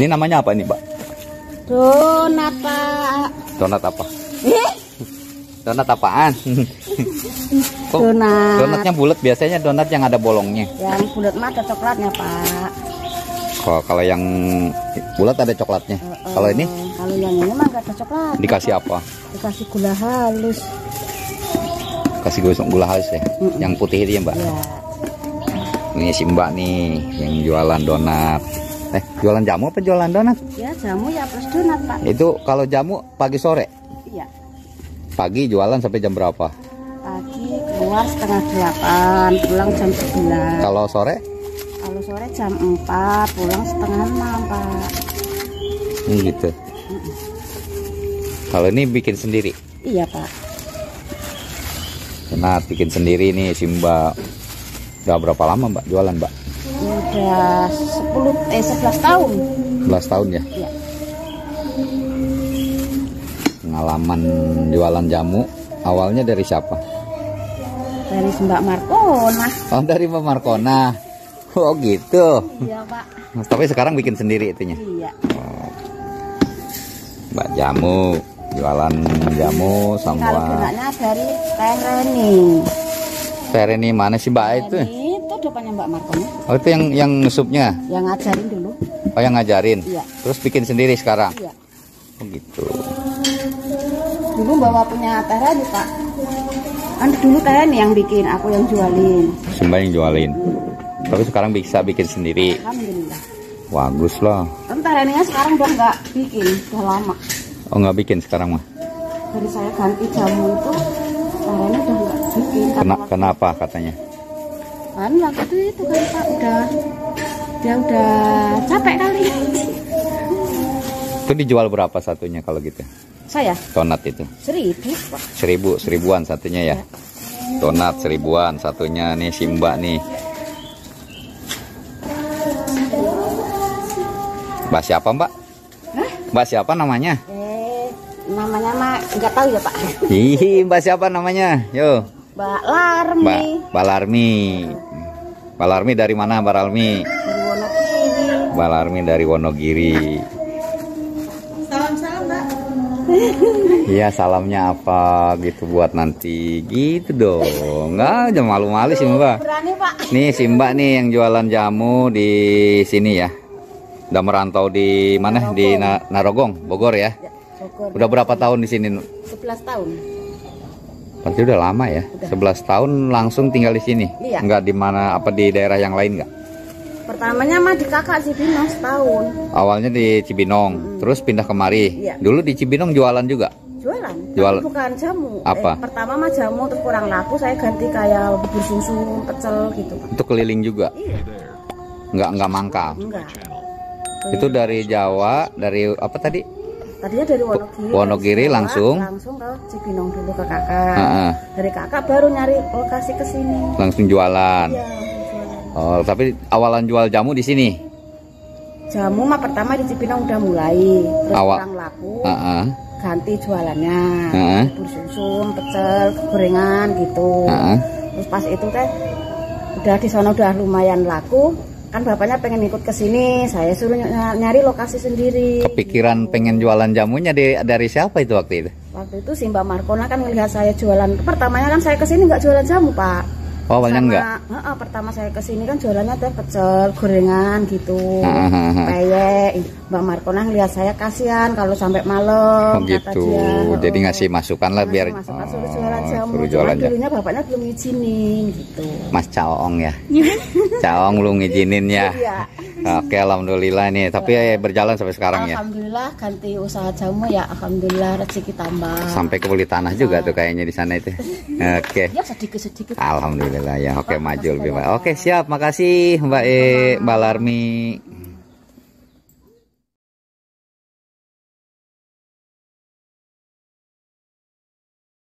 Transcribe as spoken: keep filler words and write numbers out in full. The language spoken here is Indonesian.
Ini namanya apa ini, Pak? Donat, Pak. Donat apa? Donat apaan? Kok donat. Donatnya bulat, biasanya donat yang ada bolongnya. Yang bulat mah ada coklatnya, Pak. Kalau kalau yang bulat ada coklatnya. Uh, uh, kalau ini? Kalau yang ini mah nggak ada coklat. Dikasih apa? Dikasih gula halus. Kasih gula halus ya? Uh, uh. Yang putih itu ya, Mbak? Iya. Ini si Mbak nih yang jualan donat. Eh, jualan jamu apa jualan donat? Ya, jamu ya plus donat, Pak. Itu kalau jamu pagi sore? Iya. Pagi jualan sampai jam berapa? Pagi keluar setengah delapan, pulang jam sembilan. Kalau sore? Kalau sore jam empat, pulang setengah enam, Pak. Hmm, gitu. Mm-mm. Kalau ini bikin sendiri? Iya, Pak. Benar, bikin sendiri nih si Mbak. Udah berapa lama, Mbak, jualan, Mbak? Udah sepuluh, eh, sebelas tahun. sebelas tahun ya? Iya. Pengalaman jualan jamu awalnya dari siapa? Dari Mbak Markona. Oh, dari Mbak Markona. Oh gitu. Iya, Pak. Tapi sekarang bikin sendiri itunya. Iya. Mbak jamu, jualan jamu sama. Kalau geraknya dari Teh Reni. Teh Reni mana sih, Mbak itu? Itu depannya Mbak Markona. Oh, itu yang yang supnya? Yang ngajarin dulu. Oh, yang ngajarin. Iya. Terus bikin sendiri sekarang. Iya. Oh gitu. Dulu bawa punya Teh Reni, Pak. Kan dulu Teh Reni yang bikin, aku yang jualin. Sembah yang jualin. Tapi sekarang bisa bikin sendiri. Alhamdulillah. Bagus loh. Entar ininya sekarang udah nggak bikin, udah lama. Oh, nggak bikin sekarang mah? Dari saya ganti jamu itu, karena udah nggak bikin. Kena, kenapa katanya? Kan waktu itu itu kan Pak udah, dia udah capek kali. Itu dijual berapa satunya kalau gitu? Saya? Donat itu. Seribu. Seribu, seribuan satunya ya. Ya. Donat seribuan satunya nih si Mbak nih. Mbak siapa, Mbak? Hah? Mbak siapa namanya? Eh, namanya mah nggak tahu ya, Pak. Ih, Mbak siapa namanya? Yo. Mbak Larmi. Mbak, Mbak Larmi. Mbak Larmi dari mana, Mbak Larmi? Dari Wonogiri. Mbak Larmi dari Wonogiri. Salam-salam, Mbak. Iya, salamnya apa gitu buat nanti gitu dong. Enggak, jangan malu-malu sih, Mbak. Berani, Pak. Nih, si Mbak nih yang jualan jamu di sini ya. Udah merantau di mana? Narogong. Di Na Narogong, Bogor ya? Ya, Bogor. Udah berapa tahun di sini? sebelas tahun. Pasti udah lama ya? Udah. sebelas tahun langsung tinggal di sini? Iya. Enggak di mana, apa di daerah yang lain enggak? Pertamanya mah di kakak Cibinong setahun. Awalnya di Cibinong, hmm. Terus pindah kemari. Iya. Dulu di Cibinong jualan juga? Jualan, jualan. Tapi bukan jamu. Apa? Eh, pertama mah jamu, terus kurang laku, saya ganti kayak bubur susu, pecel gitu. Itu keliling juga? Iya. Enggak, enggak mangkal? Enggak. Itu dari Jawa, dari apa tadi? Tadinya dari Wonogiri. Wonogiri langsung langsung ke Cibinong dulu ke kakak. Uh-uh. Dari kakak baru nyari lokasi ke sini. Langsung jualan. Iya, jualan. Oh, tapi awalan jual jamu di sini. Jamu mah pertama di Cibinong udah mulai, terus Awal. kurang laku. Uh-uh. Ganti jualannya. Uh-uh. Bubur pecel, gorengan gitu. Uh-uh. Terus pas itu teh udah di sana udah lumayan laku. Kan bapaknya pengen ikut ke sini, saya suruh nyari lokasi sendiri. Kepikiran gitu. Pengen jualan jamunya di, dari siapa itu waktu itu? Waktu itu si Mbak Markona kan ngelihat saya jualan. Pertamanya kan saya ke sini nggak jualan jamu, Pak. Oh, awalnya enggak? Uh, pertama saya ke sini kan jualannya teh pecel, gorengan gitu. Peyek. Mbak Markona ngelihat saya kasihan kalau sampai malam. Oh, gitu. Dia, jadi ngasih masukan lah biar masukan, oh, suruh jualan jamu. Suruh jualan jamu. Dulunya bapaknya belum ngizinin gitu. Mas Cawong ya. Cawong belum ngizinin ya. Iya. Oke, alhamdulillah nih. Tapi ya, berjalan sampai sekarang alhamdulillah, ya. Alhamdulillah ganti usaha jamu ya. Alhamdulillah rezeki tambah. Sampai ke beli tanah juga tuh kayaknya di sana itu. Oke. Ya sedikit-sedikit. Alhamdulillah ya. Oke, maju lebih baik. Oke, siap. Makasih Mbak E, Mbak Larmi.